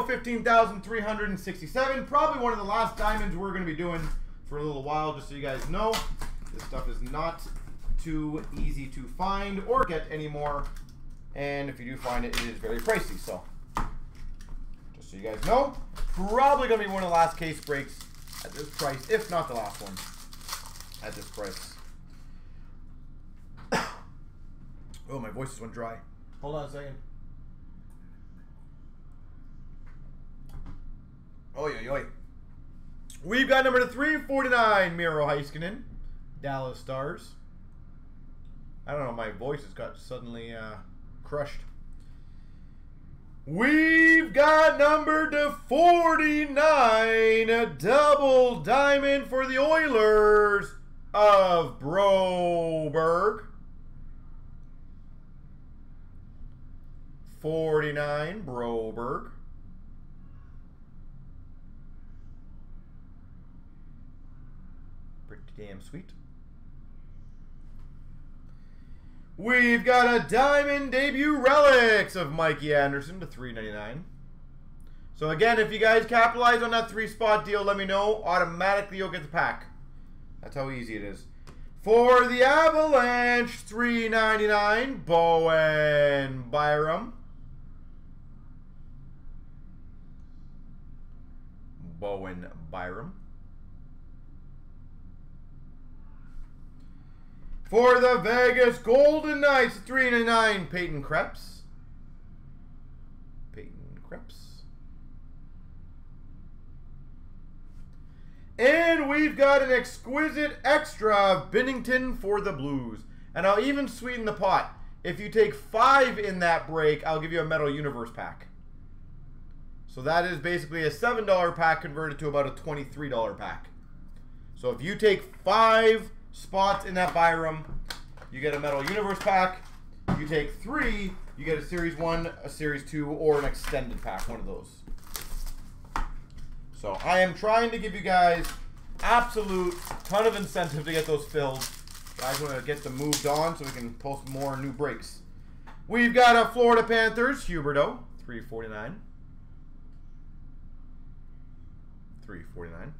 15,367. Probably one of the last diamonds we're going to be doing for a little while, just so you guys know. This stuff is not too easy to find or get anymore. And if you do find it, it is very pricey. So, just so you guys know, probably going to be one of the last case breaks at this price, if not the last one at this price. Oh, my voice just went dry. Hold on a second. Oy, oy, oy. We've got number 349, Miro Heiskanen, Dallas Stars. I don't know, my voice has got suddenly crushed. We've got number 49, a double diamond for the Oilers of Broberg. 49, Broberg. 3 damn sweet. We've got a diamond debut relics of Mikey Anderson to 399. So again, if you guys capitalize on that 3-spot deal, let me know. Automatically, you'll get the pack. That's how easy it is. For the Avalanche, 399. Bowen Byram. Bowen Byram. For the Vegas Golden Knights, 399, Peyton Krebs. Peyton Krebs. And we've got an exquisite extra of Binnington for the Blues. And I'll even sweeten the pot. If you take 5 in that break, I'll give you a Metal Universe pack. So that is basically a $7 pack converted to about a $23 pack. So if you take 5 spots in that Byram, you get a Metal Universe pack. You take 3, you get a Series 1, a Series 2, or an extended pack, one of those. So I am trying to give you guys absolute ton of incentive to get those filled. Guys want to get them moved on so we can post more new breaks. We've got a Florida Panthers, Huberdeau, 349. 349.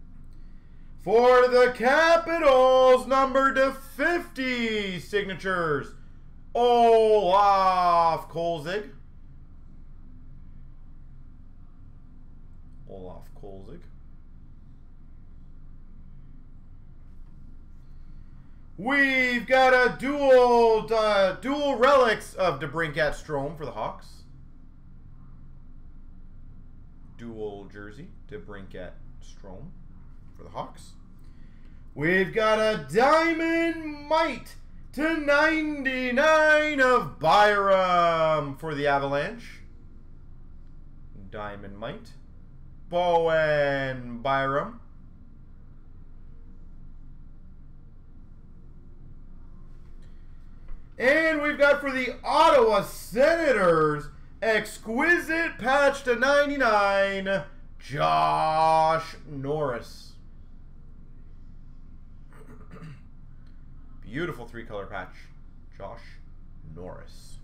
For the Capitals, number 250 signatures, Olaf Kolzig. Olaf Kolzig. We've got a dual relics of DeBrincat-Strom for the Hawks. Dual jersey, DeBrincat-Strom. For the Hawks. We've got a diamond might to 99 of Byram for the Avalanche. Diamond might. Bowen Byram. And we've got for the Ottawa Senators, exquisite patch to 99, Josh Norris. Beautiful 3-color patch, Josh Norris.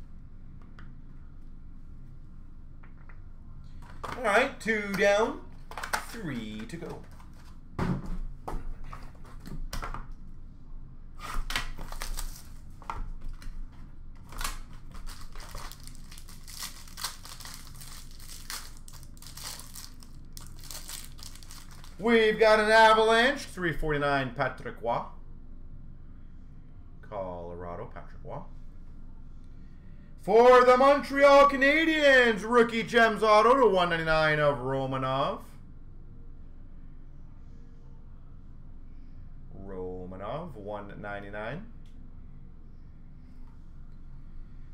All right, 2 down, 3 to go. We've got an Avalanche, 349, Patrick Waugh. Colorado, Patrick Waugh. For the Montreal Canadiens, rookie gems auto to 199 of Romanov. Romanov, 199.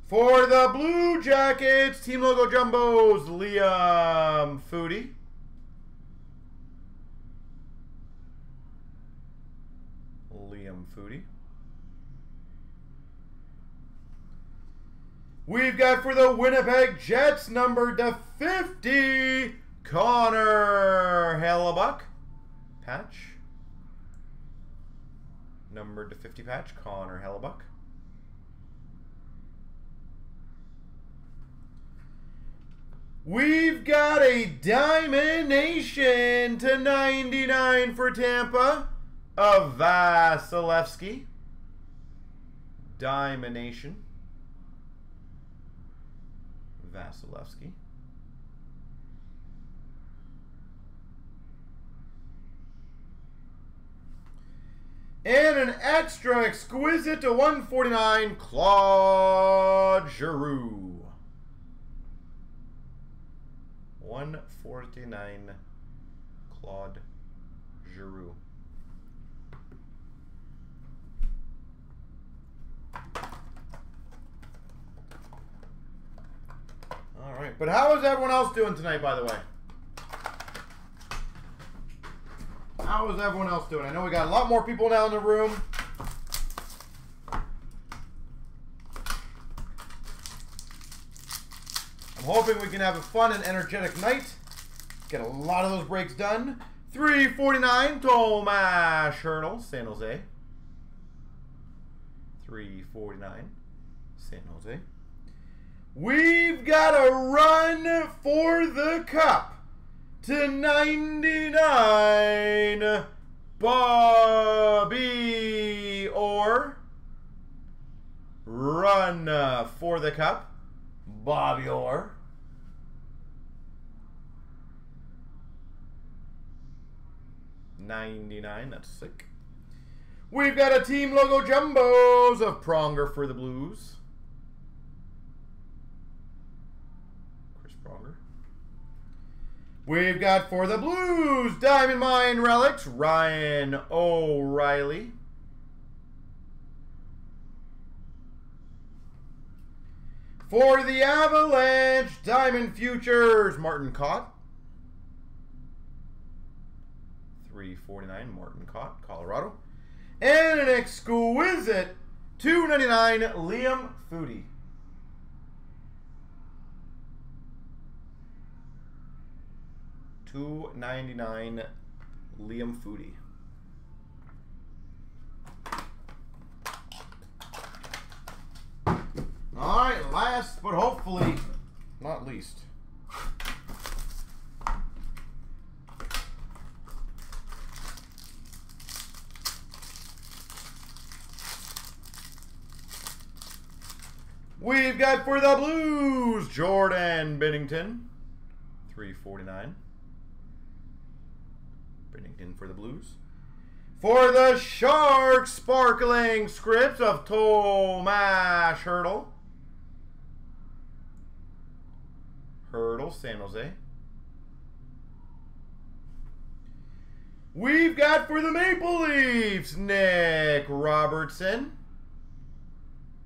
For the Blue Jackets, team logo jumbos, Liam Foodie. Liam Foodie. We've got for the Winnipeg Jets, number 250, Connor Hellebuyck. Patch. Number 250 patch, Connor Hellebuyck. We've got a Diamond Nation /99 for Tampa of Vasilevsky. Diamond Nation. Vasilevsky. And an extra exquisite /149, Claude Giroux. 149, Claude Giroux. All right, but how is everyone else doing tonight, by the way? How is everyone else doing? I know we got a lot more people now in the room. I'm hoping we can have a fun and energetic night. Get a lot of those breaks done. 349, Tomas Hertl, San Jose. 349, San Jose. We've got a run for the cup. /99, Bobby Orr. Run for the cup, Bobby Orr. /99, that's sick. We've got a team logo jumbos of Pronger for the Blues. Chris Pronger. We've got for the Blues, Diamond Mine Relics, Ryan O'Reilly. For the Avalanche, Diamond Futures, Martin Cott. 349, Martin Cott, Colorado. And an exquisite /299, Liam Foodie. /299, Liam Foodie. All right, last but hopefully not least. We've got for the Blues, Jordan Binnington, 349. Binnington for the Blues. For the Sharks, Sparkling Scripts of Tomas Hertl. Hertl, San Jose. We've got for the Maple Leafs, Nick Robertson.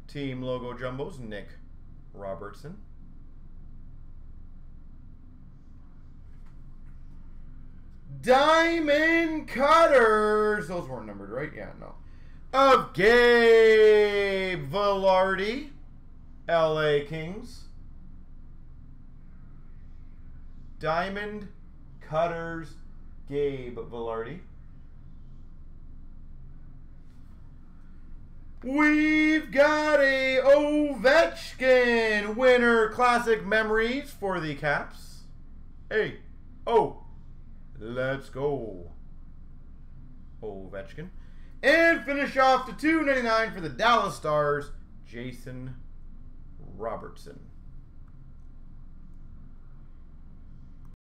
Team logo jumbos, Nick Robertson. Diamond Cutters, those weren't numbered, right? Yeah, no. Of Gabe Villardi, LA Kings. Diamond Cutters, Gabe Villardi. We've got a Ovechkin Winter Classic Memories for the Caps. Hey, oh, let's go, Ovechkin. And finish off the /299 for the Dallas Stars, Jason Robertson.